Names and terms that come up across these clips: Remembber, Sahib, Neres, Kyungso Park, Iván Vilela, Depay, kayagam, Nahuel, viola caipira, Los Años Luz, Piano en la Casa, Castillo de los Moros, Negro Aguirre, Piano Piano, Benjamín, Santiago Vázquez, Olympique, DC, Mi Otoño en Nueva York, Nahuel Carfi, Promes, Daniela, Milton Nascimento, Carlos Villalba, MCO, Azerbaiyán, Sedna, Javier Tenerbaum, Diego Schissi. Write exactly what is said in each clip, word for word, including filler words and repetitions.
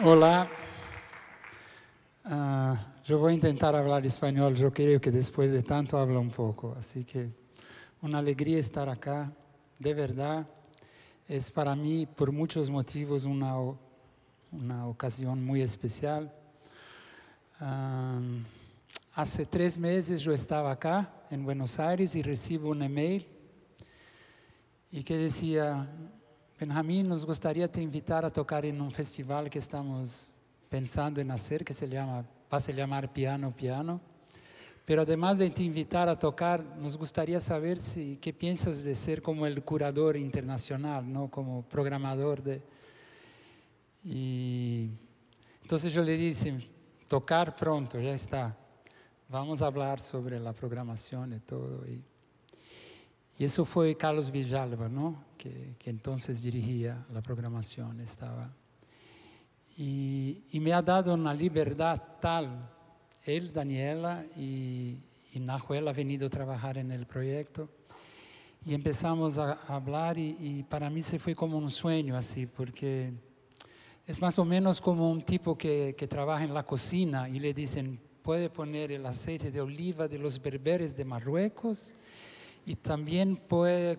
Hola. Uh, yo voy a intentar hablar español. Yo creo que después de tanto hablo un poco. Así que una alegría estar acá. De verdad, es para mí, por muchos motivos, una, una ocasión muy especial. Uh, hace tres meses yo estaba acá, en Buenos Aires, y recibo un email y que decía: Benjamín, nos gustaría te invitar a tocar en un festival que estamos pensando en hacer, que se llama, va a se llamar Piano Piano. Pero además de te invitar a tocar, nos gustaría saber si, qué piensas de ser como el curador internacional, ¿no? Como programador de... Y entonces yo le dije, tocar pronto, ya está. Vamos a hablar sobre la programación y todo. Y, y eso fue Carlos Villalba, ¿no? Que, que entonces dirigía la programación, estaba... Y, y me ha dado una libertad tal, él, Daniela y, y Nahuel ha venido a trabajar en el proyecto y empezamos a, a hablar y, y para mí se fue como un sueño así, porque es más o menos como un tipo que, que trabaja en la cocina y le dicen, puede poner el aceite de oliva de los berberes de Marruecos y también puede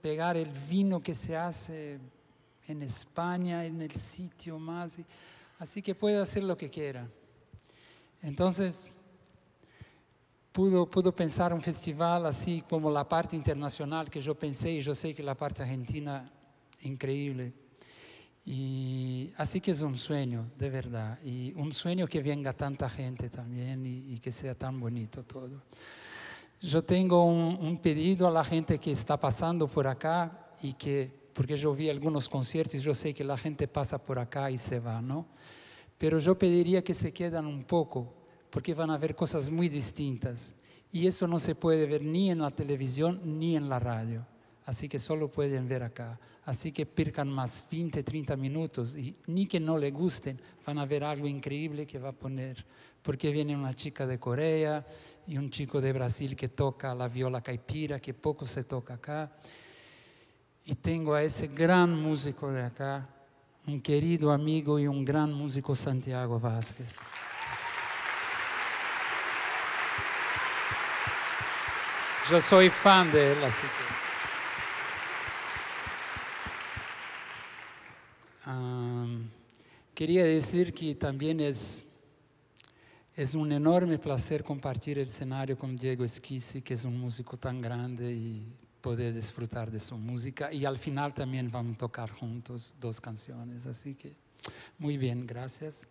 pegar el vino que se hace en España, en el sitio más, así que puede hacer lo que quiera. Entonces, pudo, pudo pensar un festival así como la parte internacional que yo pensé, y yo sé que la parte argentina es increíble. Y así que es un sueño, de verdad, y un sueño que venga tanta gente también y, y que sea tan bonito todo. Yo tengo un, un pedido a la gente que está pasando por acá y que... porque yo vi algunos conciertos, yo sé que la gente pasa por acá y se va, ¿no? Pero yo pediría que se quedan un poco, porque van a ver cosas muy distintas. Y eso no se puede ver ni en la televisión ni en la radio. Así que solo pueden ver acá. Así que pierdan más veinte, treinta minutos, y ni que no les gusten, van a ver algo increíble que va a poner. Porque viene una chica de Corea y un chico de Brasil que toca la viola caipira, que poco se toca acá. Y tengo a ese gran músico de acá, un querido amigo y un gran músico, Santiago Vázquez. Yo soy fan de él, así que... Um, quería decir que también es, es un enorme placer compartir el escenario con Diego Schissi, que es un músico tan grande y... poder disfrutar de su música y al final también vamos a tocar juntos dos canciones, así que muy bien, gracias.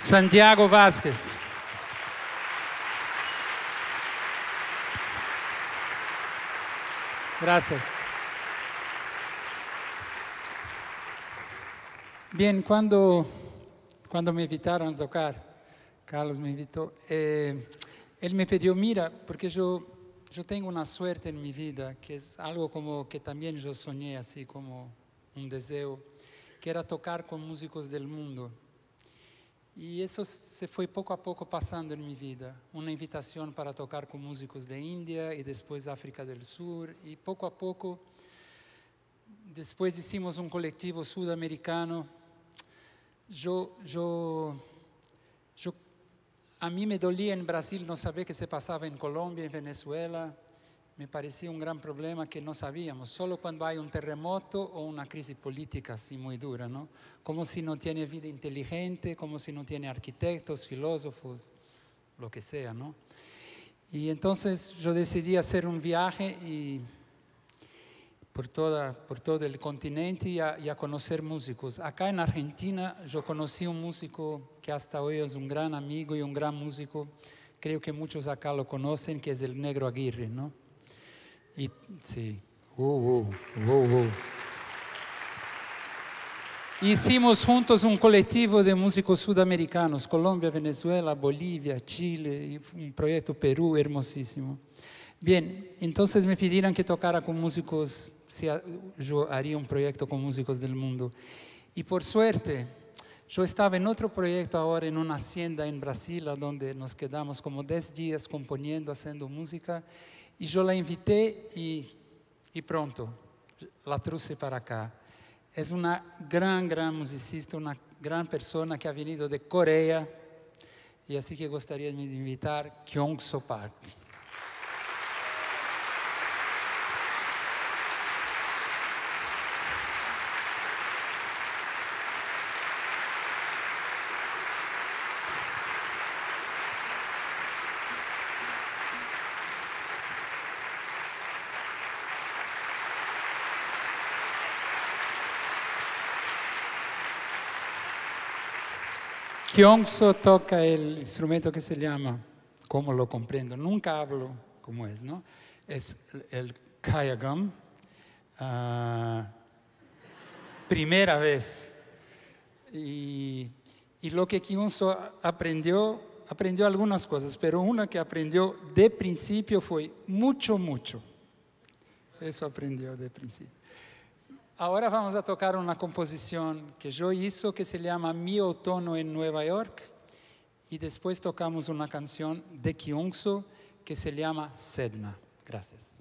Santiago Vázquez. Gracias. Bien, cuando, cuando me invitaron a tocar, Carlos me invitó, eh, él me pidió, mira, porque yo, yo tengo una suerte en mi vida, que es algo como que también yo soñé, así como un deseo, que era tocar con músicos del mundo. Y eso se fue poco a poco pasando en mi vida. Una invitación para tocar con músicos de India y después África del Sur. Y poco a poco, después hicimos un colectivo sudamericano. Yo, yo, yo, a mí me dolía en Brasil no saber qué se pasaba en Colombia, en Venezuela. Me parecía un gran problema que no sabíamos, solo cuando hay un terremoto o una crisis política así muy dura, ¿no? Como si no tiene vida inteligente, como si no tiene arquitectos, filósofos, lo que sea, ¿no? Y entonces yo decidí hacer un viaje y por, toda, por todo el continente y a, y a conocer músicos. Acá en Argentina yo conocí un músico que hasta hoy es un gran amigo y un gran músico, creo que muchos acá lo conocen, que es el Negro Aguirre, ¿no? Y, sí. uh, uh, uh, uh. Hicimos juntos un colectivo de músicos sudamericanos, Colombia, Venezuela, Bolivia, Chile, y un proyecto Perú hermosísimo. Bien, entonces me pidieron que tocara con músicos, si yo haría un proyecto con músicos del mundo. Y por suerte, yo estaba en otro proyecto ahora en una hacienda en Brasil, donde nos quedamos como diez días componiendo, haciendo música. Y yo la invité y, y pronto, la traje para acá. Es una gran, gran musicista, una gran persona que ha venido de Corea. Y así que gustaría de invitar Kyungso Park. Kyungso toca el instrumento que se llama, como lo comprendo, nunca hablo como es, ¿no? Es el kayagam. Uh, primera vez. Y, y lo que Kyungso aprendió, aprendió algunas cosas, pero una que aprendió de principio fue mucho, mucho. Eso aprendió de principio. Ahora vamos a tocar una composición que yo hice que se llama Mi Otoño en Nueva York y después tocamos una canción de Kyungso que se llama Sedna. Gracias.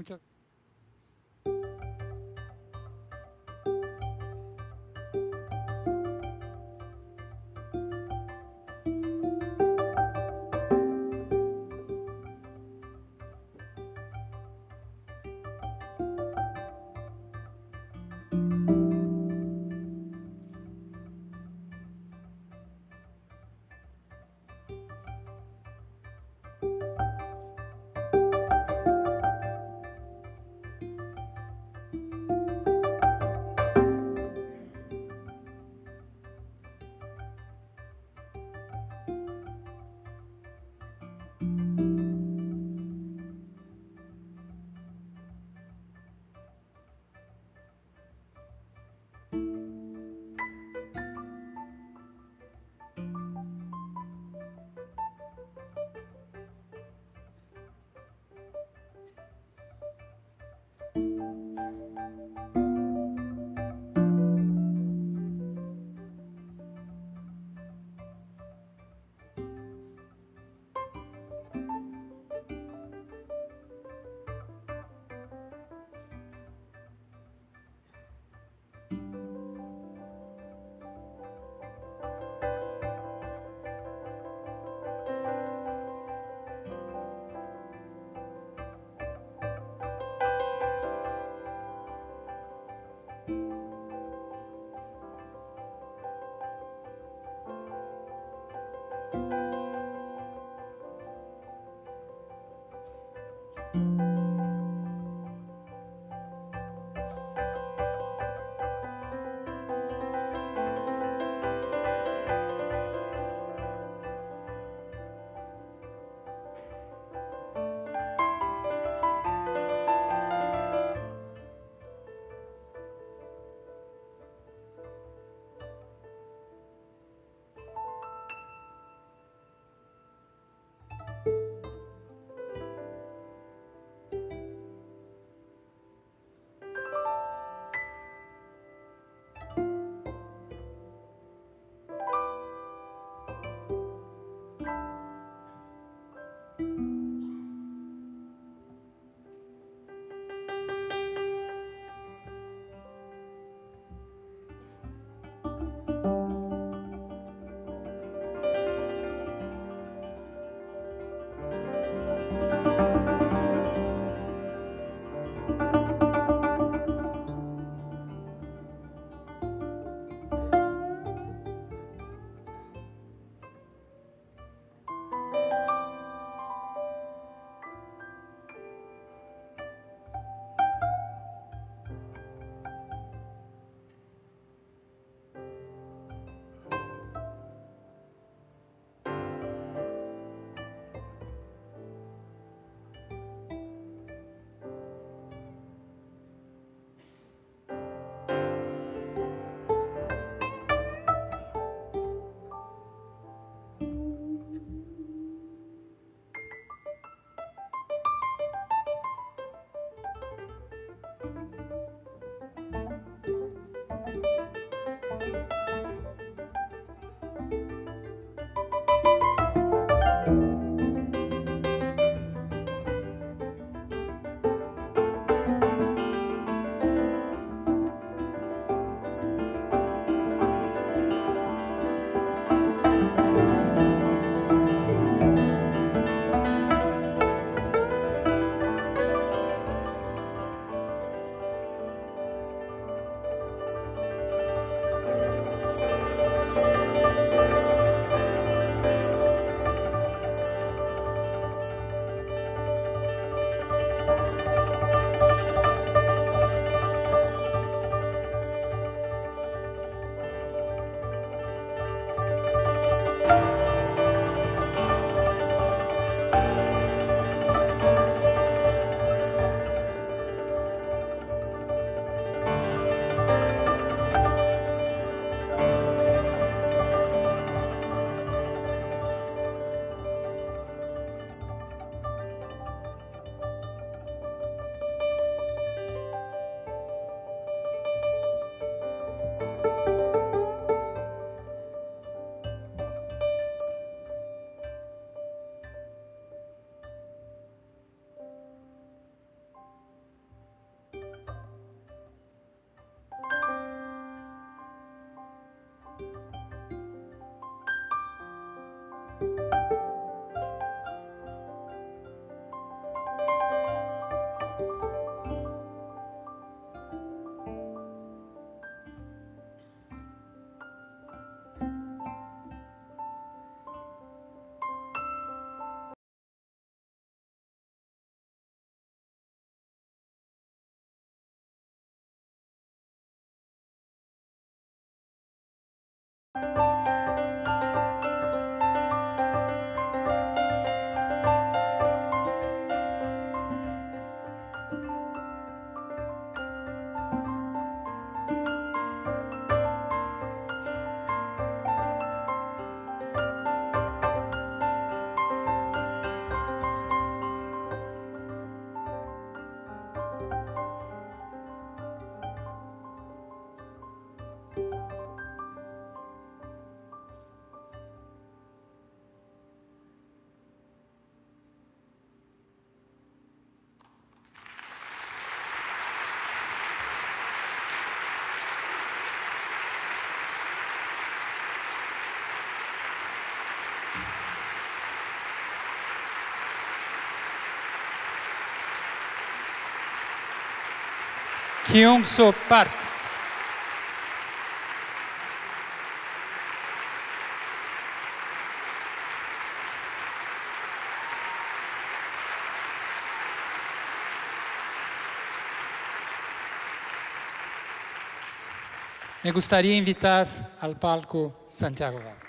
Muchas gracias. Kyungso Park. Me gustaría invitar al palco Santiago Vázquez.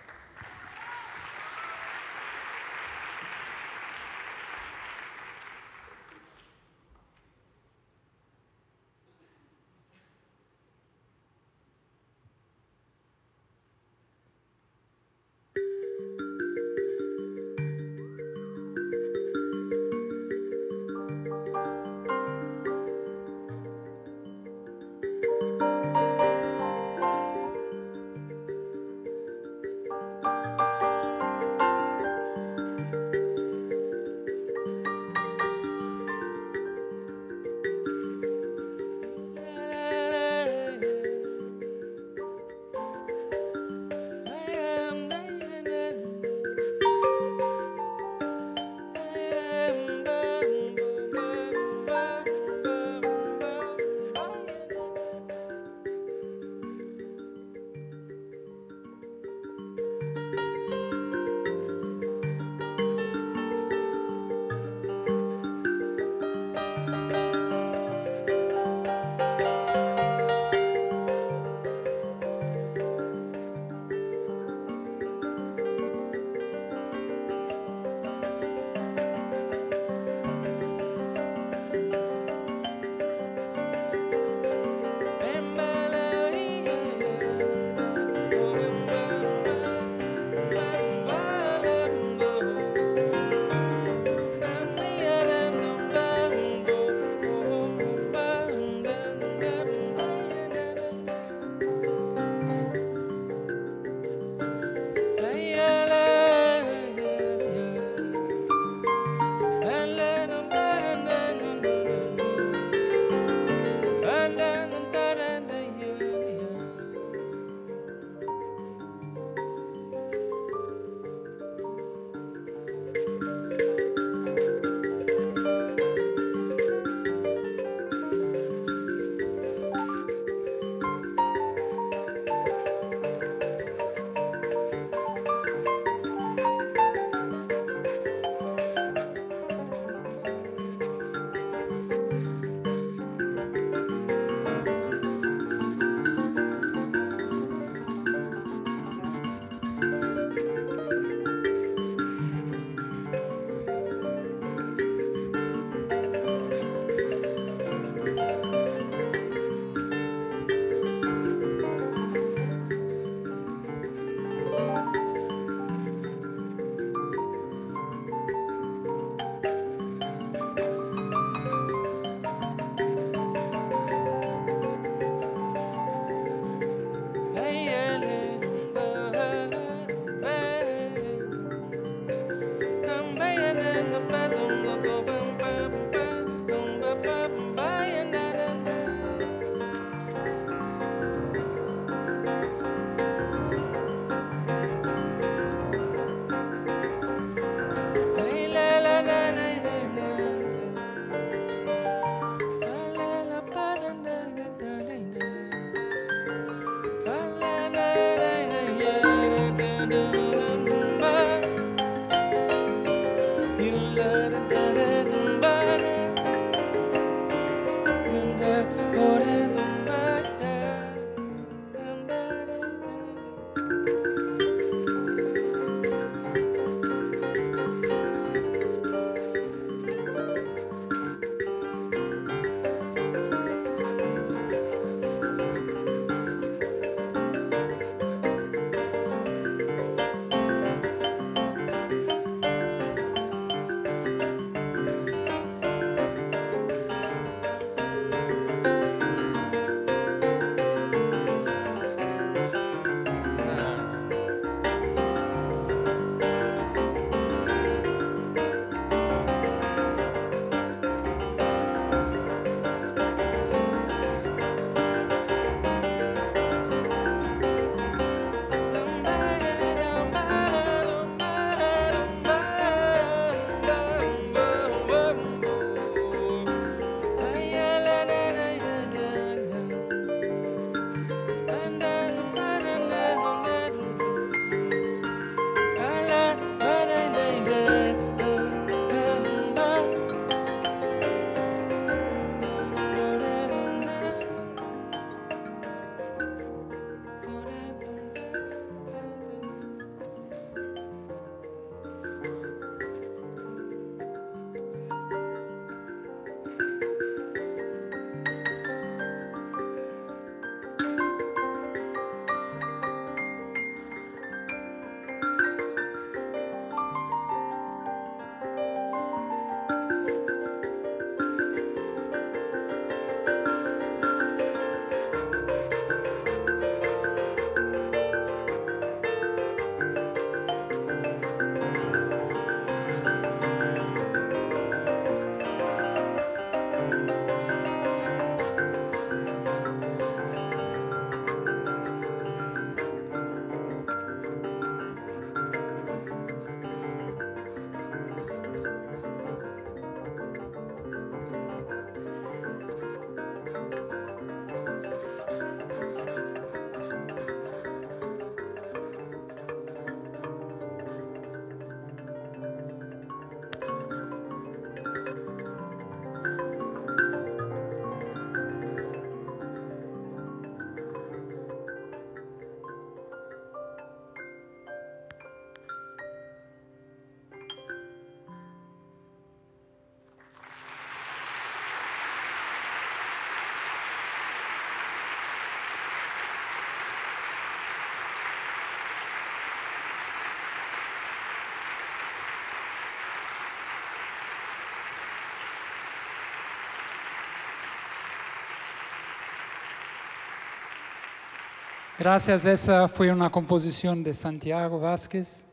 Gracias, esa fue una composición de Santiago Vázquez.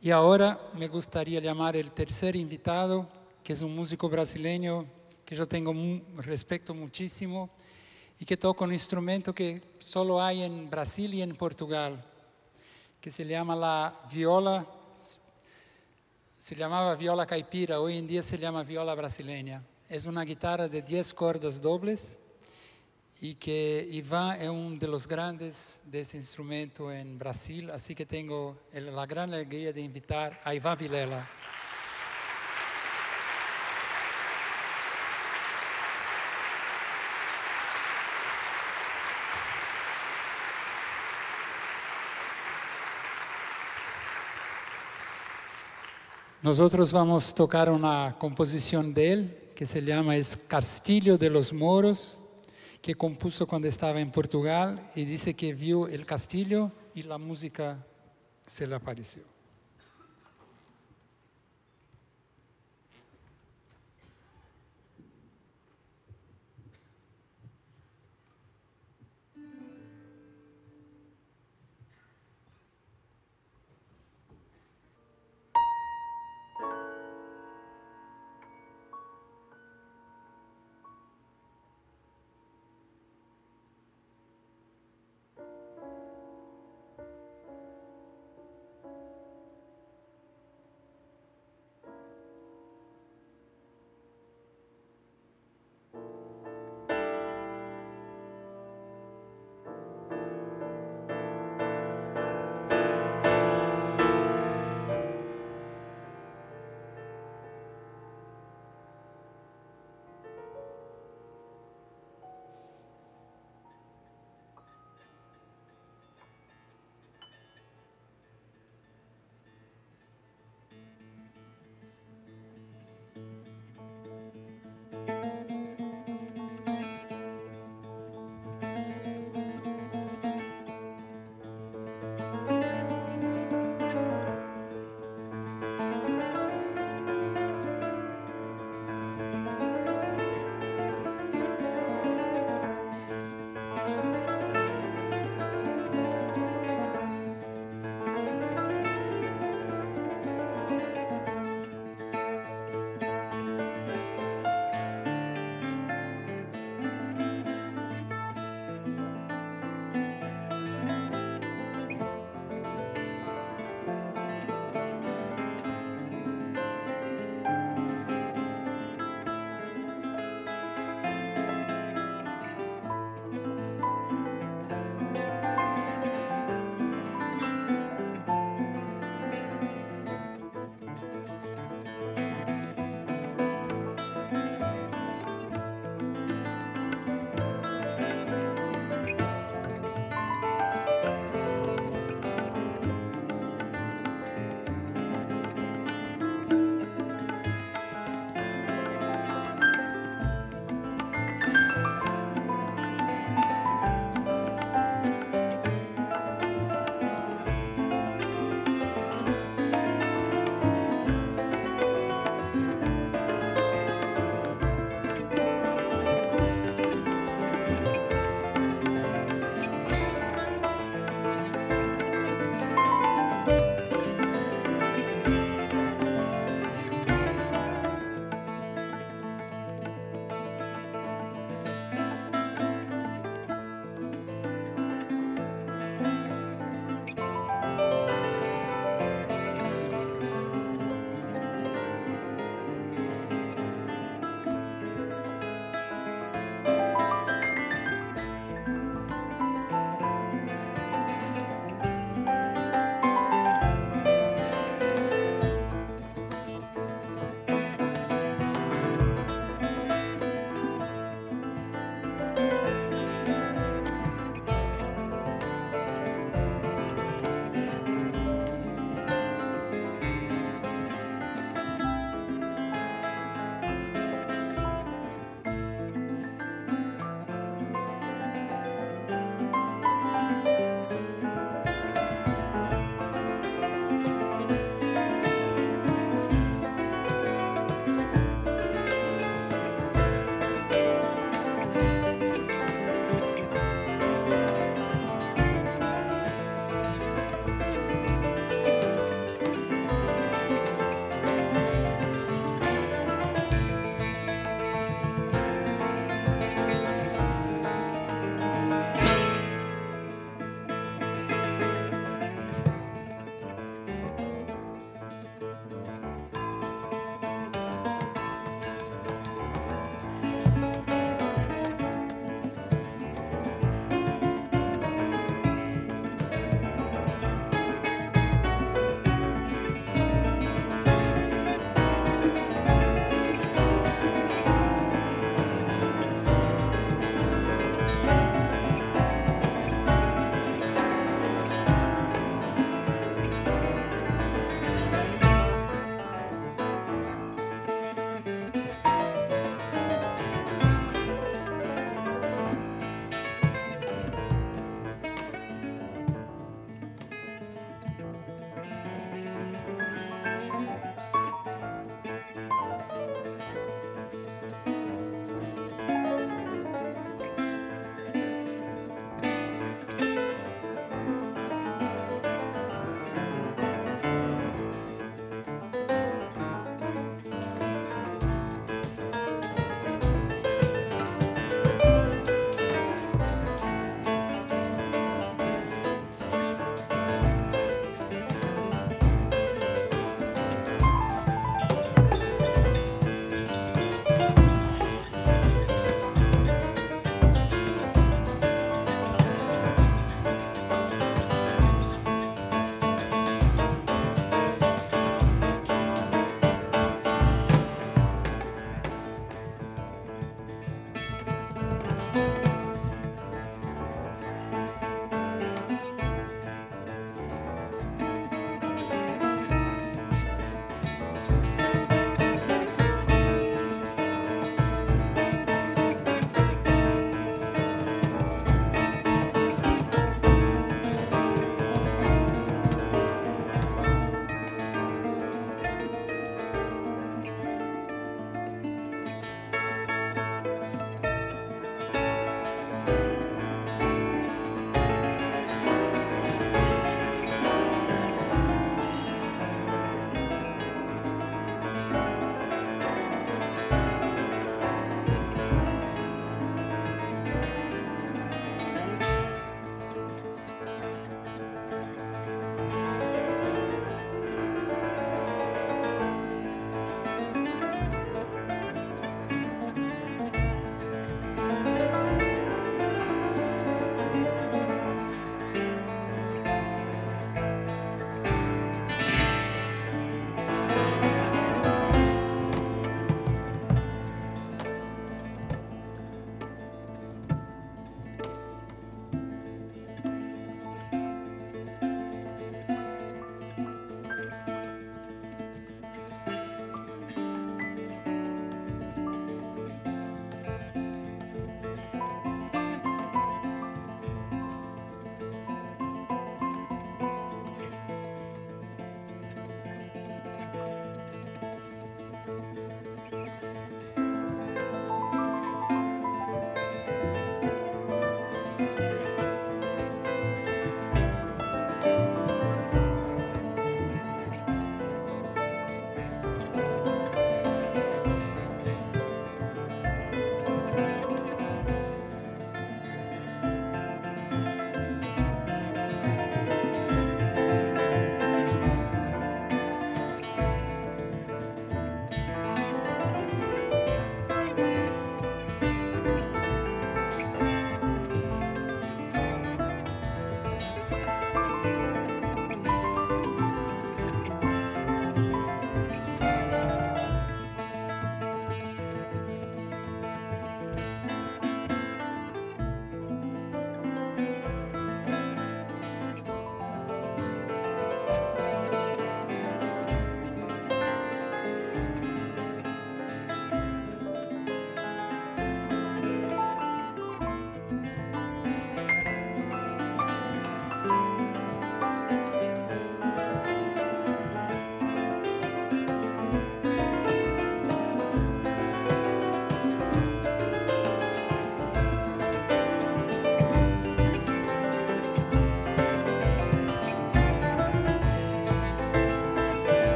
Y ahora me gustaría llamar el tercer invitado, que es un músico brasileño que yo tengo respeto muchísimo y que toca un instrumento que solo hay en Brasil y en Portugal, que se llama la viola, se llamaba viola caipira, hoy en día se llama viola brasileña. Es una guitarra de diez cordas dobles y que Iván es uno de los grandes de ese instrumento en Brasil, así que tengo la gran alegría de invitar a Iván Vilela. Nosotros vamos a tocar una composición de él que se llama Castillo de los Moros, que compuso cuando estaba en Portugal y dice que vio el castillo y la música se le apareció.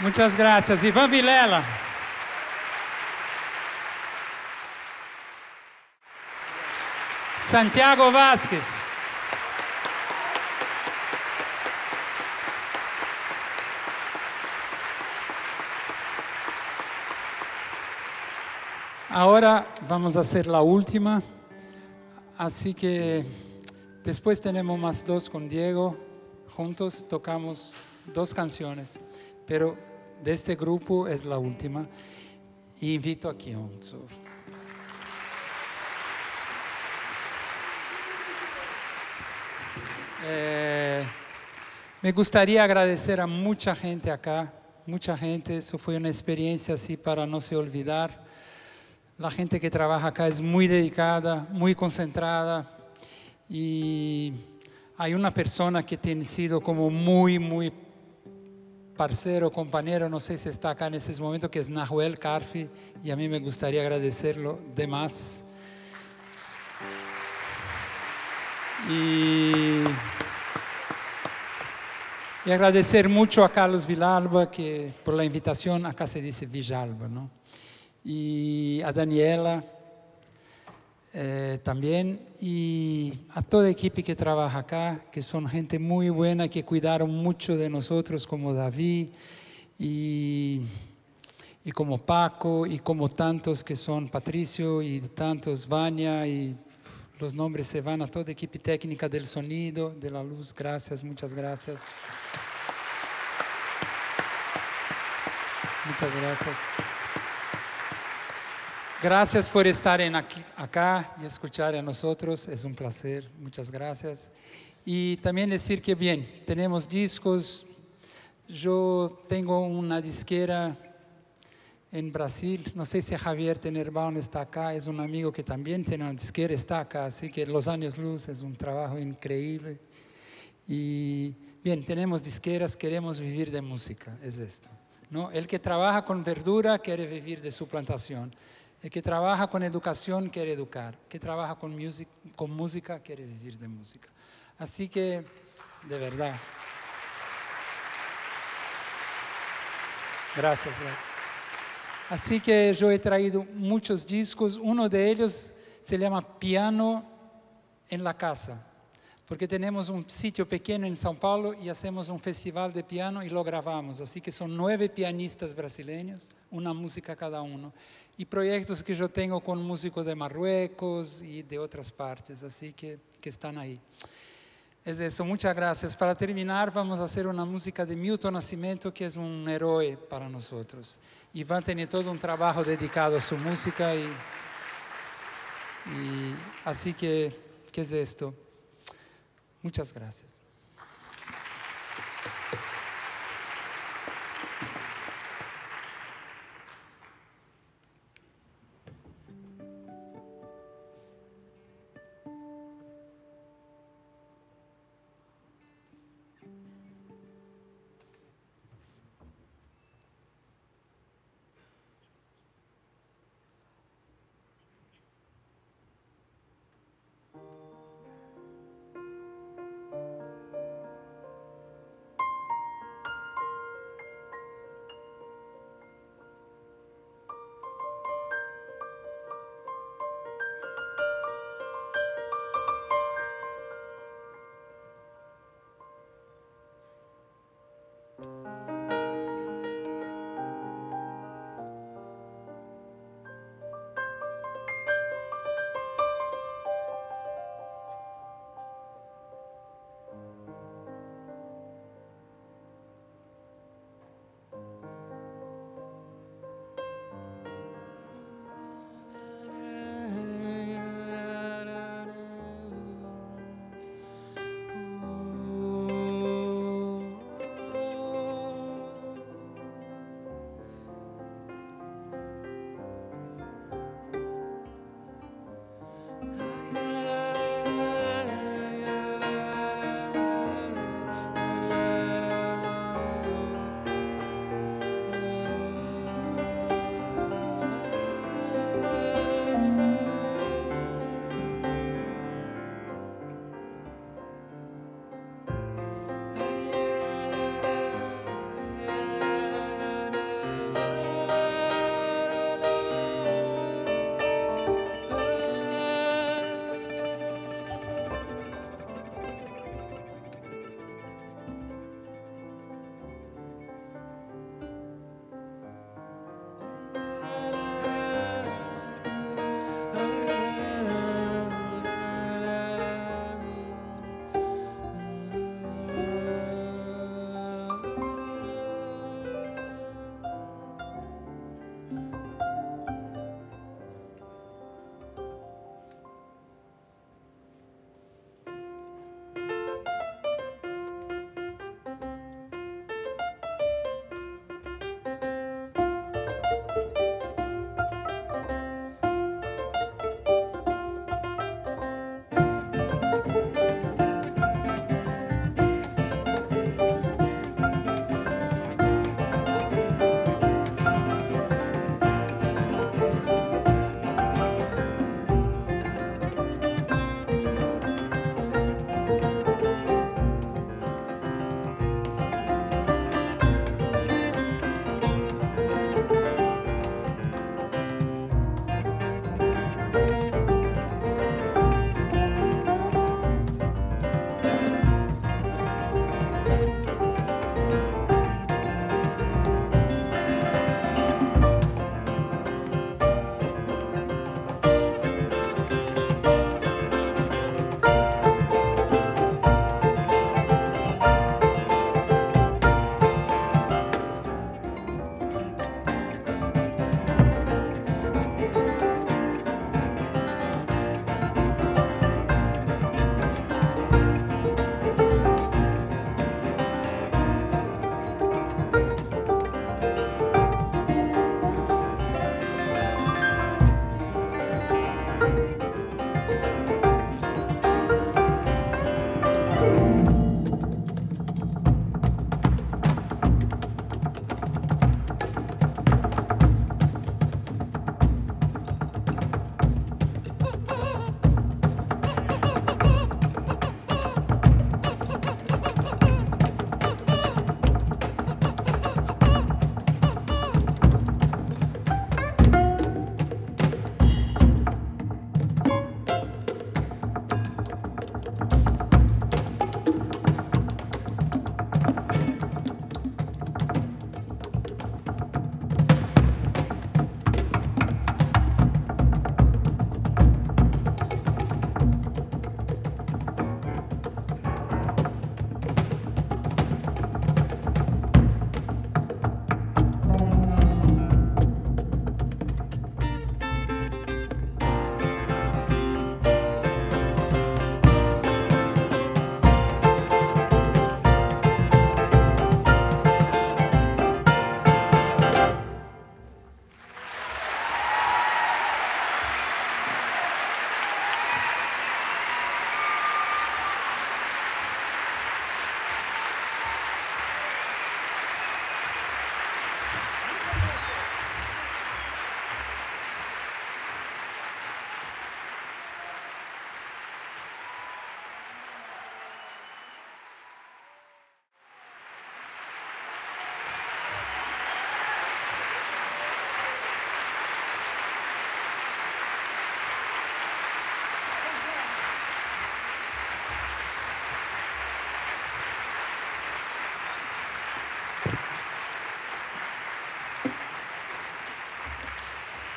Muchas gracias, Iván Vilela. Santiago Vázquez. Ahora vamos a hacer la última, así que después tenemos más dos con Diego, juntos tocamos dos canciones, pero de este grupo es la última. Y invito a Kyungso. Eh, me gustaría agradecer a mucha gente acá, mucha gente, eso fue una experiencia así para no se olvidar. La gente que trabaja acá es muy dedicada, muy concentrada, y hay una persona que tiene sido como muy, muy parcero, compañero, no sé si está acá en ese momento, que es Nahuel Carfi, y a mí me gustaría agradecerlo de más. Y, y agradecer mucho a Carlos Villalba, que por la invitación, acá se dice Villalba, ¿no? Y a Daniela eh, también, y a todo el equipo que trabaja acá, que son gente muy buena, que cuidaron mucho de nosotros, como David, y, y como Paco, y como tantos que son Patricio, y tantos Vania, y los nombres se van a toda la equipo técnica del sonido, de la luz. Gracias, muchas gracias. Muchas gracias. Gracias por estar en aquí, acá y escuchar a nosotros. Es un placer, muchas gracias. Y también decir que bien, tenemos discos. Yo tengo una disquera en Brasil, no sé si Javier Tenerbaum está acá, es un amigo que también tiene una disquera, está acá, así que Los Años Luz es un trabajo increíble. Y bien, tenemos disqueras, queremos vivir de música, es esto, ¿no? El que trabaja con verdura quiere vivir de su plantación, el que trabaja con educación quiere educar, el que trabaja con, music, con música quiere vivir de música. Así que, de verdad. Gracias, gracias. Así que yo he traído muchos discos, uno de ellos se llama Piano en la Casa, porque tenemos un sitio pequeño en São Paulo y hacemos un festival de piano y lo grabamos, así que son nueve pianistas brasileños, una música cada uno, y proyectos que yo tengo con músicos de Marruecos y de otras partes, así que, que están ahí. Es eso, muchas gracias. Para terminar vamos a hacer una música de Milton Nascimento, que es un héroe para nosotros. Y van a tener todo un trabajo dedicado a su música. Y, y así que, ¿qué es esto? Muchas gracias. Thank you.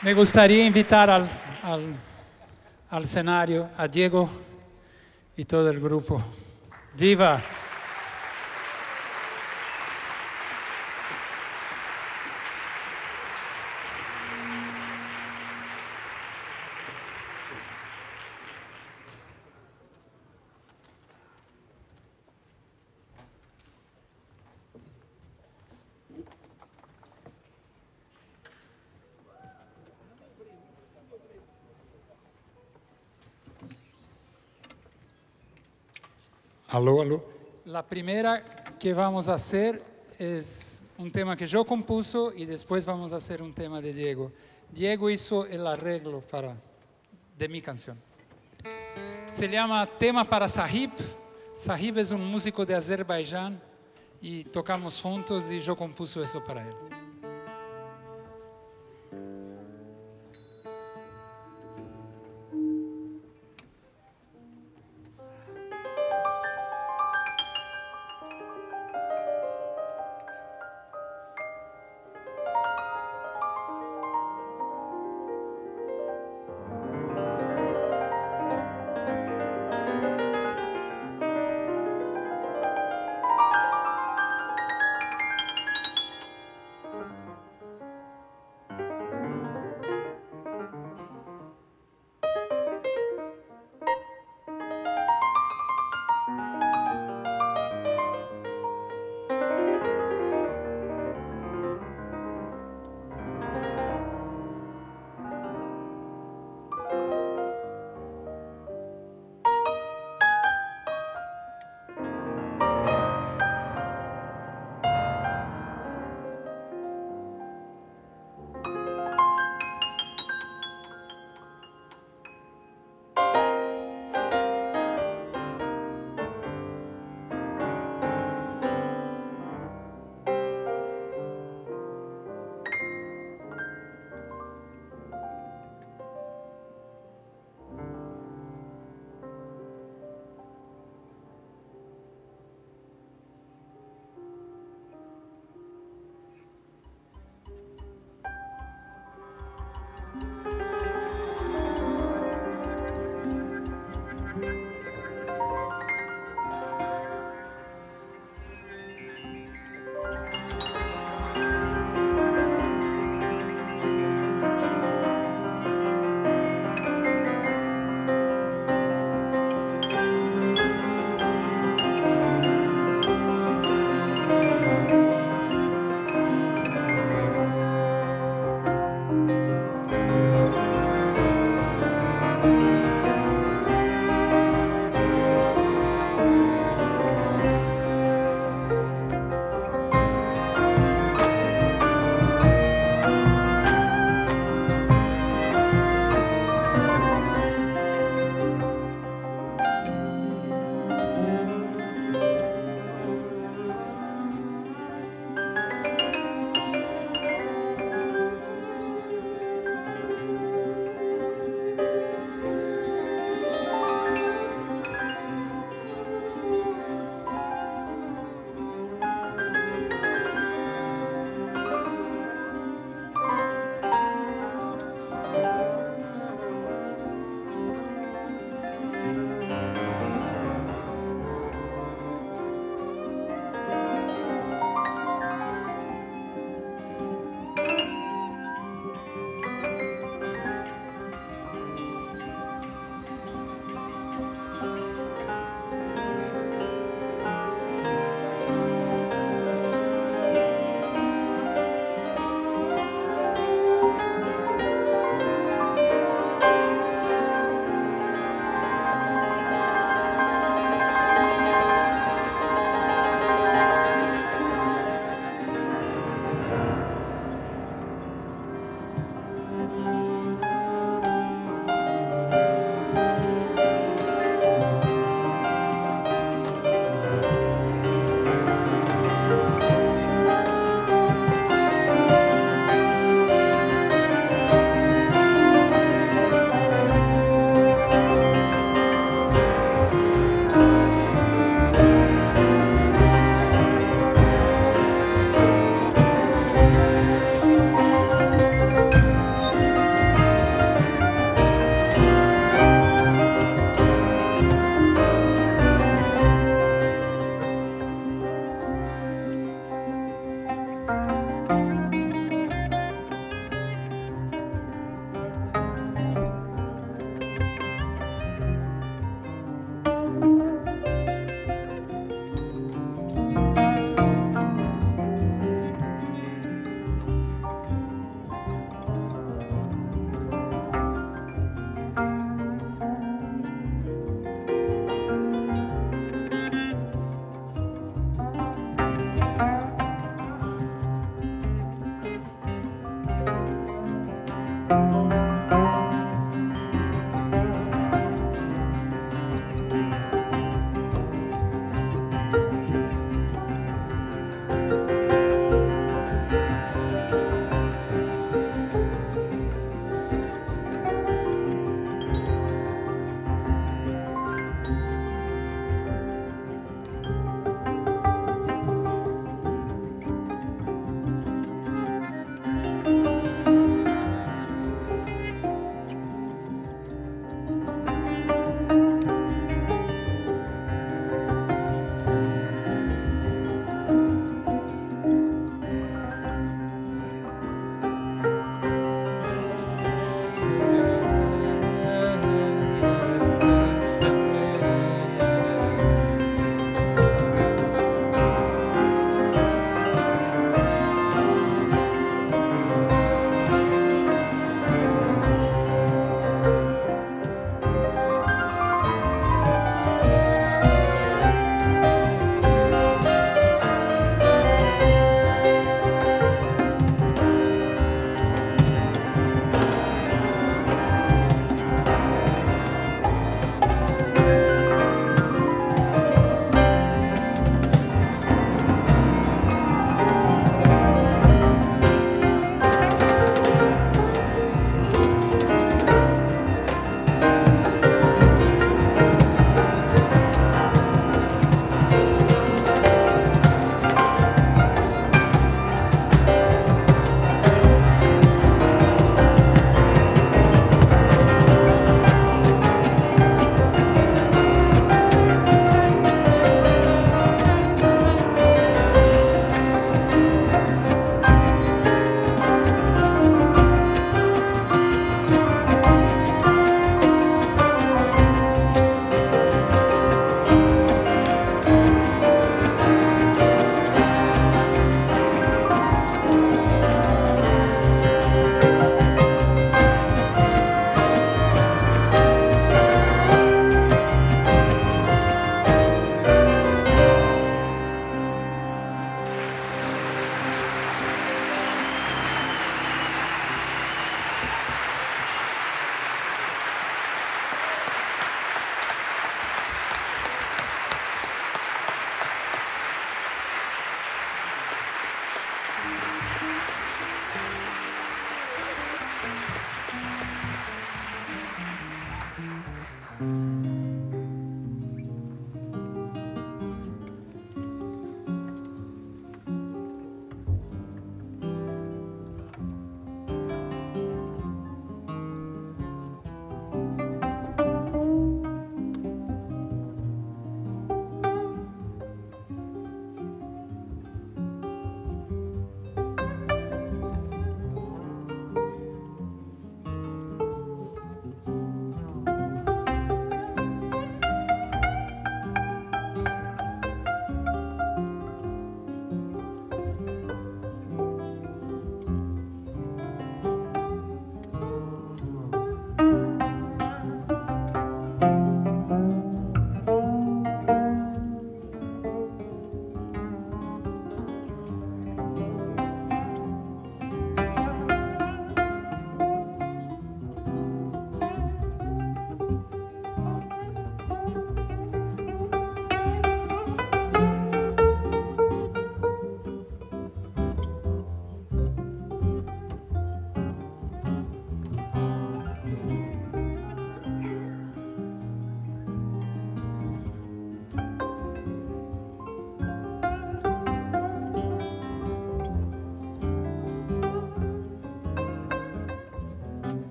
Me gustaría invitar al, al, al escenario a Diego y todo el grupo. ¡Viva! Aló, aló. La primera que vamos a hacer es un tema que yo compuso y después vamos a hacer un tema de Diego. Diego hizo el arreglo para, de mi canción. Se llama Tema para Sahib. Sahib es un músico de Azerbaiyán y tocamos juntos y yo compuso eso para él.